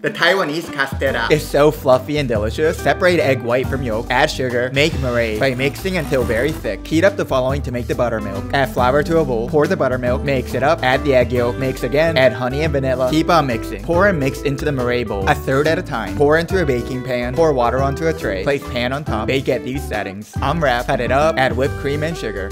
The Taiwanese Castella is so fluffy and delicious. Separate egg white from yolk, add sugar, make meringue by mixing until very thick. Heat up the following to make the buttermilk. Add flour to a bowl, pour the buttermilk, mix it up, add the egg yolk, mix again, add honey and vanilla. Keep on mixing. Pour and mix into the meringue bowl, a third at a time. Pour into a baking pan, pour water onto a tray, place pan on top, bake at these settings. Unwrap, cut it up, add whipped cream and sugar.